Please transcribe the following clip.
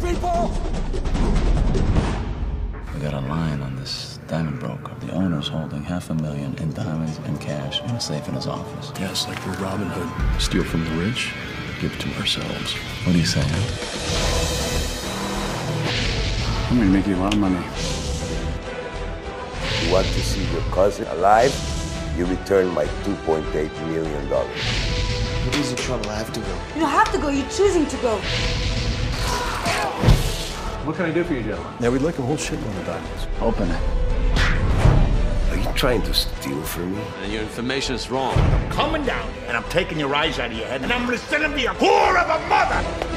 people! We got a line on this diamond broker. The owner's holding $500,000 in diamonds and cash in a safe in his office. Yeah, it's like we're Robin Hood. Steal from the rich, give to ourselves. What do you say? I'm gonna make you a lot of money. You want to see your cousin alive? You return my $2.8 million. What is the trouble? I have to go. You don't have to go. You're choosing to go. What can I do for you, gentlemen? Yeah, we'd like a whole shitload of diamonds. Open it. Are you trying to steal from me? And your information is wrong. I'm coming down, and I'm taking your eyes out of your head, and I'm going to send them to your whore of a mother!